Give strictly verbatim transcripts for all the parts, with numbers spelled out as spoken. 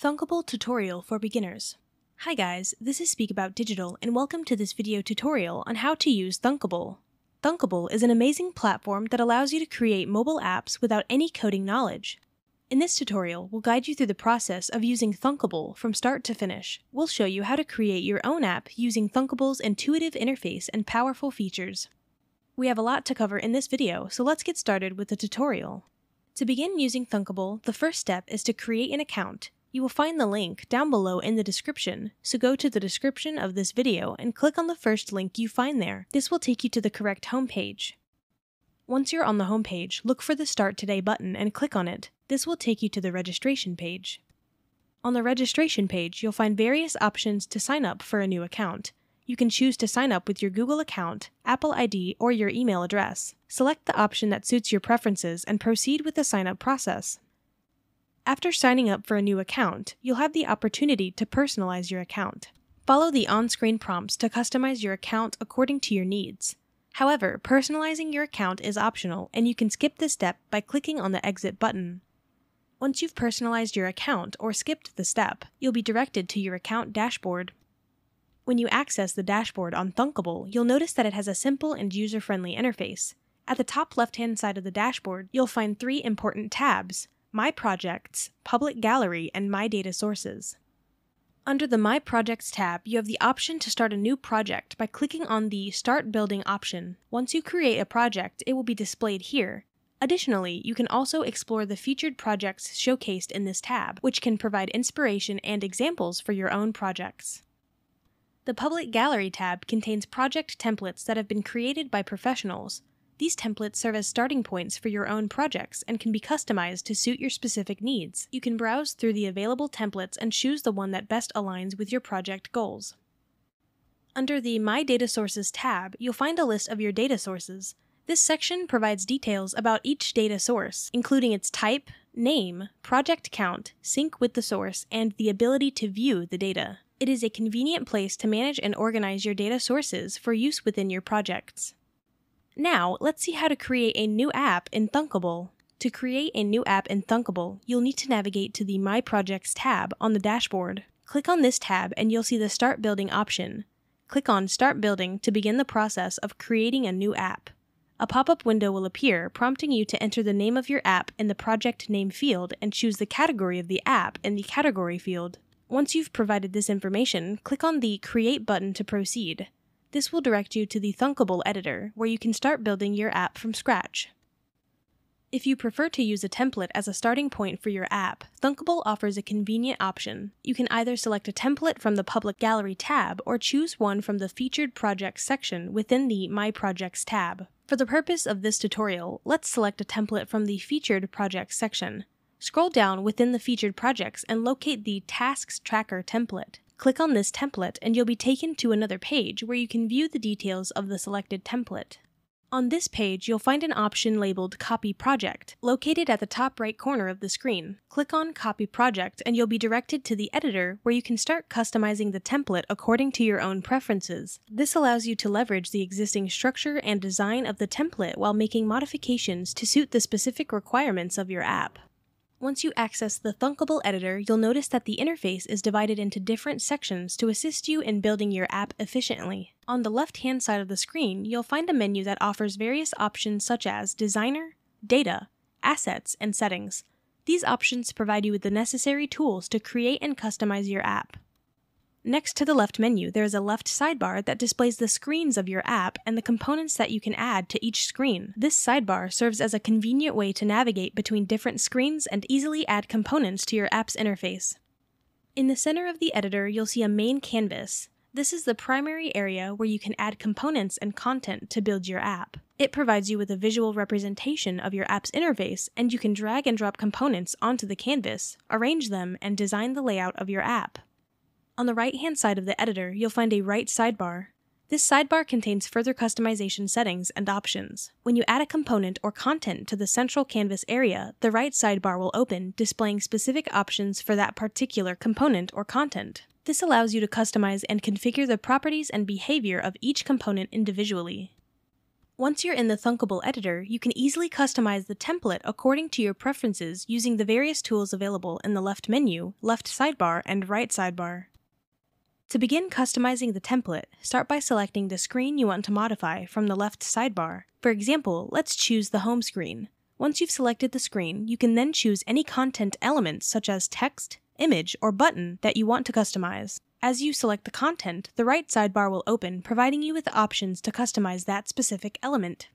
Thunkable Tutorial for Beginners. Hi guys, this is Speak About Digital and welcome to this video tutorial on how to use Thunkable. Thunkable is an amazing platform that allows you to create mobile apps without any coding knowledge. In this tutorial, we'll guide you through the process of using Thunkable from start to finish. We'll show you how to create your own app using Thunkable's intuitive interface and powerful features. We have a lot to cover in this video, so let's get started with the tutorial. To begin using Thunkable, the first step is to create an account. You will find the link down below in the description, so go to the description of this video and click on the first link you find there. This will take you to the correct homepage. Once you're on the homepage, look for the Start Today button and click on it. This will take you to the registration page. On the registration page, you'll find various options to sign up for a new account. You can choose to sign up with your Google account, Apple I D, or your email address. Select the option that suits your preferences and proceed with the sign-up process. After signing up for a new account, you'll have the opportunity to personalize your account. Follow the on-screen prompts to customize your account according to your needs. However, personalizing your account is optional, and you can skip this step by clicking on the Exit button. Once you've personalized your account or skipped the step, you'll be directed to your account dashboard. When you access the dashboard on Thunkable, you'll notice that it has a simple and user-friendly interface. At the top left-hand side of the dashboard, you'll find three important tabs: My Projects, Public Gallery, and My Data Sources. Under the My Projects tab, you have the option to start a new project by clicking on the Start Building option. Once you create a project, it will be displayed here. Additionally, you can also explore the featured projects showcased in this tab, which can provide inspiration and examples for your own projects. The Public Gallery tab contains project templates that have been created by professionals. These templates serve as starting points for your own projects and can be customized to suit your specific needs. You can browse through the available templates and choose the one that best aligns with your project goals. Under the My Data Sources tab, you'll find a list of your data sources. This section provides details about each data source, including its type, name, project count, sync with the source, and the ability to view the data. It is a convenient place to manage and organize your data sources for use within your projects. Now, let's see how to create a new app in Thunkable. To create a new app in Thunkable, you'll need to navigate to the My Projects tab on the dashboard. Click on this tab and you'll see the Start Building option. Click on Start Building to begin the process of creating a new app. A pop-up window will appear, prompting you to enter the name of your app in the Project Name field and choose the category of the app in the Category field. Once you've provided this information, click on the Create button to proceed. This will direct you to the Thunkable editor, where you can start building your app from scratch. If you prefer to use a template as a starting point for your app, Thunkable offers a convenient option. You can either select a template from the Public Gallery tab or choose one from the Featured Projects section within the My Projects tab. For the purpose of this tutorial, let's select a template from the Featured Projects section. Scroll down within the Featured Projects and locate the Tasks Tracker template. Click on this template and you'll be taken to another page where you can view the details of the selected template. On this page, you'll find an option labeled Copy Project, located at the top right corner of the screen. Click on Copy Project and you'll be directed to the editor where you can start customizing the template according to your own preferences. This allows you to leverage the existing structure and design of the template while making modifications to suit the specific requirements of your app. Once you access the Thunkable editor, you'll notice that the interface is divided into different sections to assist you in building your app efficiently. On the left-hand side of the screen, you'll find a menu that offers various options such as Designer, Data, Assets, and Settings. These options provide you with the necessary tools to create and customize your app. Next to the left menu, there is a left sidebar that displays the screens of your app and the components that you can add to each screen. This sidebar serves as a convenient way to navigate between different screens and easily add components to your app's interface. In the center of the editor, you'll see a main canvas. This is the primary area where you can add components and content to build your app. It provides you with a visual representation of your app's interface, and you can drag and drop components onto the canvas, arrange them, and design the layout of your app. On the right-hand side of the editor, you'll find a right sidebar. This sidebar contains further customization settings and options. When you add a component or content to the central canvas area, the right sidebar will open, displaying specific options for that particular component or content. This allows you to customize and configure the properties and behavior of each component individually. Once you're in the Thunkable editor, you can easily customize the template according to your preferences using the various tools available in the left menu, left sidebar, and right sidebar. To begin customizing the template, start by selecting the screen you want to modify from the left sidebar. For example, let's choose the home screen. Once you've selected the screen, you can then choose any content elements such as text, image, or button that you want to customize. As you select the content, the right sidebar will open, providing you with options to customize that specific element.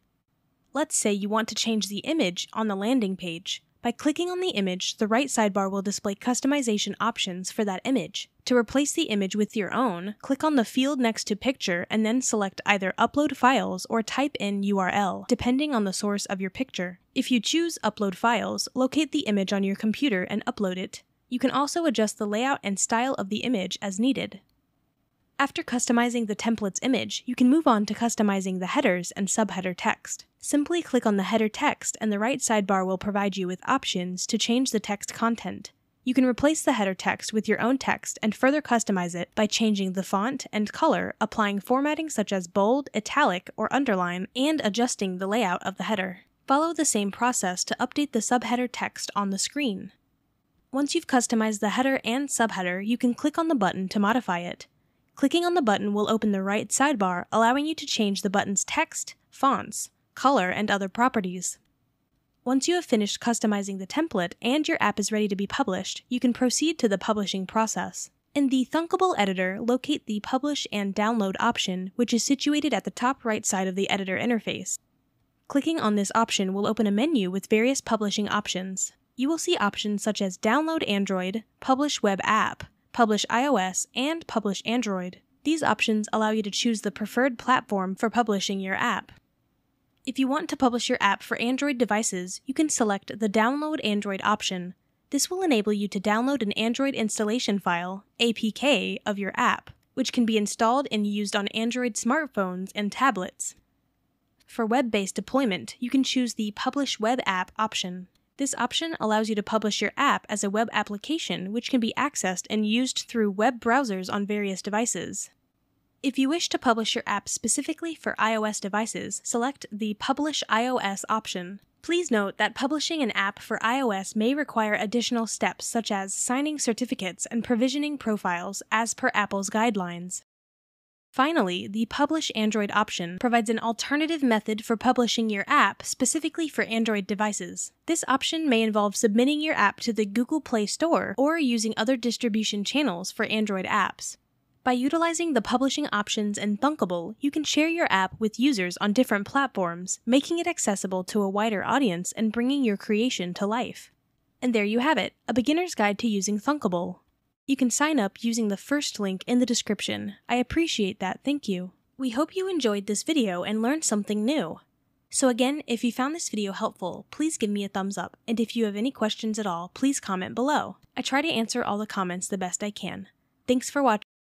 Let's say you want to change the image on the landing page. By clicking on the image, the right sidebar will display customization options for that image. To replace the image with your own, click on the field next to picture and then select either upload files or type in U R L, depending on the source of your picture. If you choose upload files, locate the image on your computer and upload it. You can also adjust the layout and style of the image as needed. After customizing the template's image, you can move on to customizing the headers and subheader text. Simply click on the header text and the right sidebar will provide you with options to change the text content. You can replace the header text with your own text and further customize it by changing the font and color, applying formatting such as bold, italic, or underline, and adjusting the layout of the header. Follow the same process to update the subheader text on the screen. Once you've customized the header and subheader, you can click on the button to modify it. Clicking on the button will open the right sidebar, allowing you to change the button's text, fonts, color, and other properties. Once you have finished customizing the template and your app is ready to be published, you can proceed to the publishing process. In the Thunkable editor, locate the Publish and Download option, which is situated at the top right side of the editor interface. Clicking on this option will open a menu with various publishing options. You will see options such as Download Android, Publish Web App, Publish iOS, and Publish Android. These options allow you to choose the preferred platform for publishing your app. If you want to publish your app for Android devices, you can select the Download Android option. This will enable you to download an Android installation file, A P K, of your app, which can be installed and used on Android smartphones and tablets. For web-based deployment, you can choose the Publish Web App option. This option allows you to publish your app as a web application, which can be accessed and used through web browsers on various devices. If you wish to publish your app specifically for iOS devices, select the Publish iOS option. Please note that publishing an app for iOS may require additional steps such as signing certificates and provisioning profiles as per Apple's guidelines. Finally, the Publish Android option provides an alternative method for publishing your app specifically for Android devices. This option may involve submitting your app to the Google Play Store or using other distribution channels for Android apps. By utilizing the publishing options in Thunkable, you can share your app with users on different platforms, making it accessible to a wider audience and bringing your creation to life. And there you have it, a beginner's guide to using Thunkable. You can sign up using the first link in the description. I appreciate that, thank you. We hope you enjoyed this video and learned something new. So again, if you found this video helpful, please give me a thumbs up, and if you have any questions at all, please comment below. I try to answer all the comments the best I can. Thanks for watching.